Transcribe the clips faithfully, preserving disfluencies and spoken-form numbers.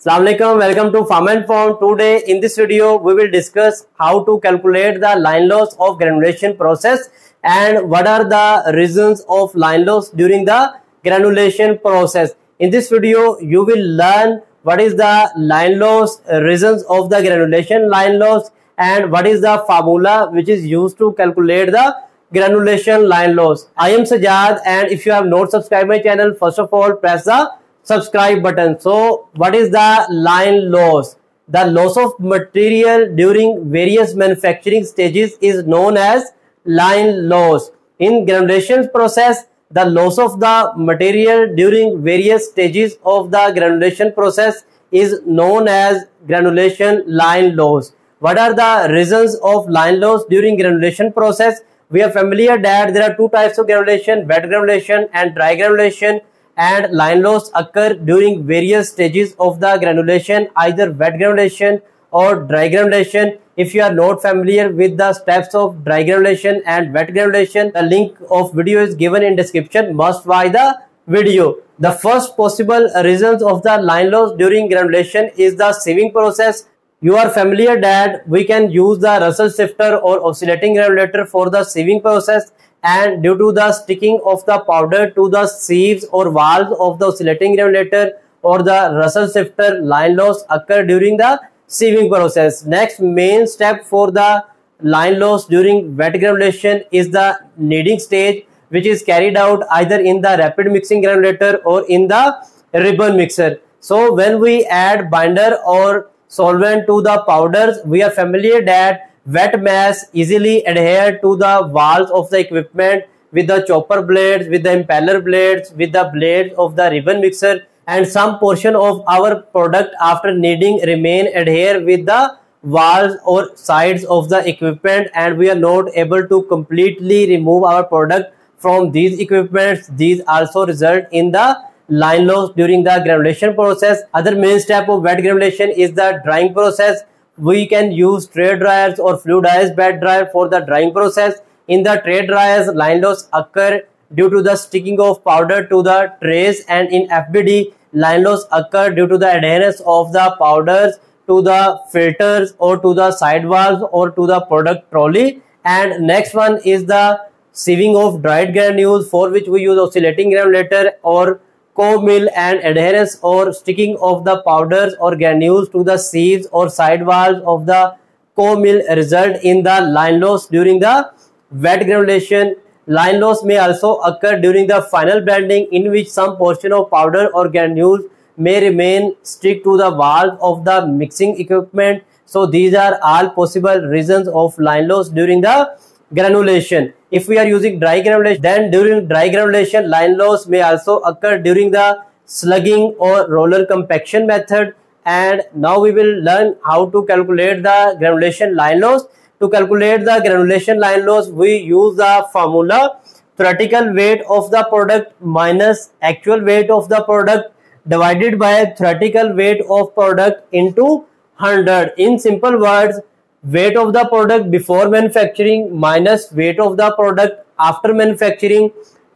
Assalamu alaikum, welcome to Pharmainform. Today in this video we will discuss how to calculate the line loss of granulation process and what are the reasons of line loss during the granulation process. In this video you will learn what is the line loss, reasons of the granulation line loss, and what is the formula which is used to calculate the granulation line loss. I am Sajad, and if you have not subscribed my channel, first of all press the subscribe button. So what is the line loss? The loss of material during various manufacturing stages is known as line loss. In granulation process, the loss of the material during various stages of the granulation process is known as granulation line loss. What are the reasons of line loss during granulation process? We are familiar that there are two types of granulation, wet granulation and dry granulation, and line loss occur during various stages of the granulation, either wet granulation or dry granulation. If you are not familiar with the steps of dry granulation and wet granulation, the link of video is given in description. Must watch the video. The first possible reasons of the line loss during granulation is the sieving process. You are familiar that we can use the Russell shifter or oscillating granulator for the sieving process, and due to the sticking of the powder to the sieves or valves of the oscillating granulator or the Russell shifter, line loss occur during the sieving process. Next main step for the line loss during wet granulation is the kneading stage, which is carried out either in the rapid mixing granulator or in the ribbon mixer. So when we add binder or solvent to the powders, we are familiar that wet mass easily adhere to the walls of the equipment with the chopper blades, with the impeller blades, with the blades of the ribbon mixer, and some portion of our product after kneading remain adhere with the walls or sides of the equipment, and we are not able to completely remove our product from these equipments. These also result in the line loss during the granulation process. Other main step of wet granulation is the drying process. We can use tray dryers or fluidized bed dryer for the drying process. In the tray dryers, line loss occur due to the sticking of powder to the trays, and in F B D, line loss occur due to the adherence of the powders to the filters or to the side valves or to the product trolley. And next one is the sieving of dried granules, for which we use oscillating granulator or comb mill, and adherence or sticking of the powders or granules to the sieves or side valves of the comb mill result in the line loss during the wet granulation. Line loss may also occur during the final blending, in which some portion of powder or granules may remain stick to the valve of the mixing equipment. So these are all possible reasons of line loss during the granulation. If we are using dry granulation, then during dry granulation, line loss may also occur during the slugging or roller compaction method. And now we will learn how to calculate the granulation line loss. To calculate the granulation line loss, we use the formula theoretical weight of the product minus actual weight of the product divided by theoretical weight of product into one hundred. In simple words, weight of the product before manufacturing minus weight of the product after manufacturing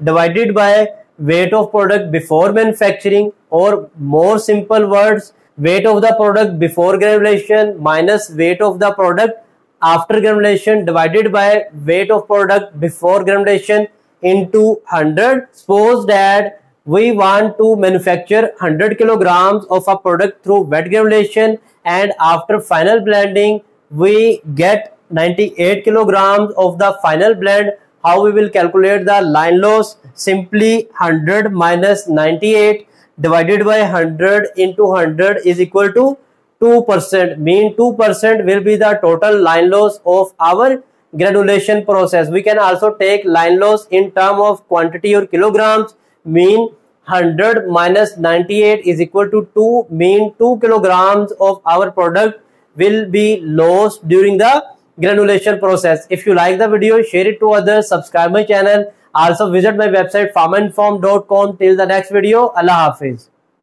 divided by weight of product before manufacturing, or more simple words, weight of the product before granulation minus weight of the product after granulation divided by weight of product before granulation into one hundred. Suppose that we want to manufacture one hundred kilograms of a product through wet granulation, and after final blending we get ninety-eight kilograms of the final blend. How we will calculate the line loss? Simply one hundred minus ninety-eight divided by one hundred into one hundred is equal to two percent. Mean two percent will be the total line loss of our granulation process. We can also take line loss in term of quantity or kilograms. Mean one hundred minus ninety-eight is equal to two. Mean two kilograms of our product will be lost during the granulation process. If you like the video, share it to others, subscribe my channel, also visit my website pharmainform dot com. Till the next video, Allah Hafiz.